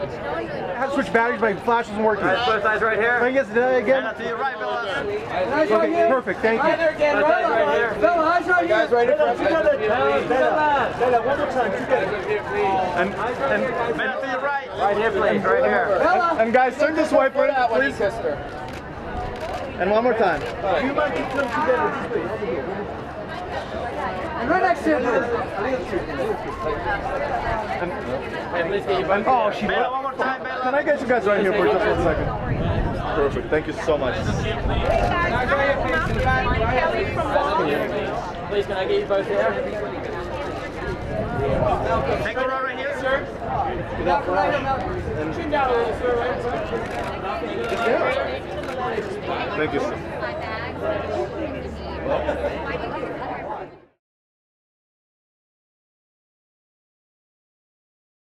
I had to switch batteries, my flash wasn't working. All right, both sides right here. Can I get today again? And to your right, Bella. Perfect, thank you. Hi there again, right? Bella, eyes right here. Guys, right in front of you. Bella, one more time, together. Men to your right. Right here, please, right here. Bella. And guys, turn this way for that one, sister. And one more time. You might get them together, please. And right next to him. Oh, she Bella, one more time, Bella. Can I get you guys right here for just 1 second? Perfect. Thank you so much. Please, can I get you both here? Take a row right here, sir. Chin down a little, sir. Thank you, sir.